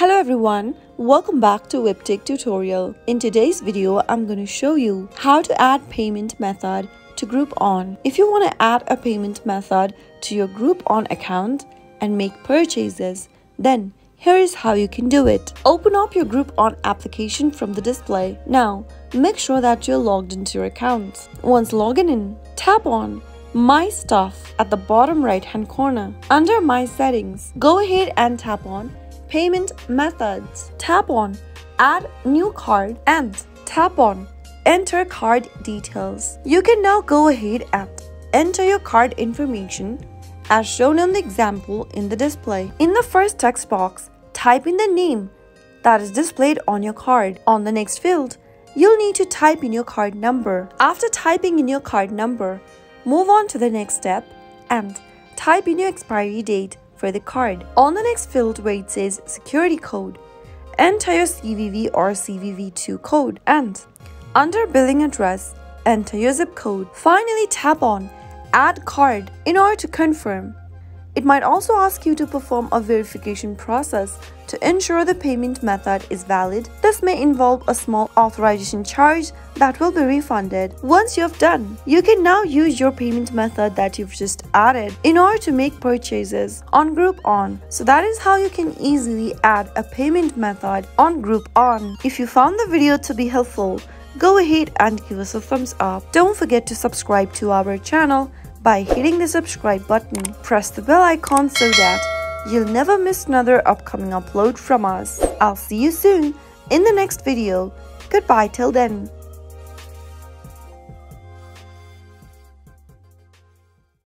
Hello everyone, welcome back to WebTech tutorial. In today's video, I'm going to show you how to add payment method to Groupon. If you want to add a payment method to your Groupon account and make purchases, then here is how you can do it. Open up your Groupon application from the display. Now, make sure that you're logged into your account. Once logged in, tap on My Stuff at the bottom right-hand corner. Under My Settings, go ahead and tap on Payment Methods. Tap on Add New Card and tap on Enter Card Details. You can now go ahead and enter your card information as shown on the example in the display. In the first text box, type in the name that is displayed on your card. On the next field, you'll need to type in your card number. After typing in your card number, move on to the next step and type in your expiry date for the card. On the next field where it says security code, enter your CVV or CVV2 code, and under billing address, enter your zip code. Finally, tap on Add Card in order to confirm. It might also ask you to perform a verification process to ensure the payment method is valid. This may involve a small authorization charge that will be refunded. Once you've done, you can now use your payment method that you've just added in order to make purchases on Groupon. So that is how you can easily add a payment method on Groupon. If you found the video to be helpful, go ahead and give us a thumbs up. Don't forget to subscribe to our channel by hitting the subscribe button. Press the bell icon so that you'll never miss another upcoming upload from us. I'll see you soon in the next video. Goodbye till then.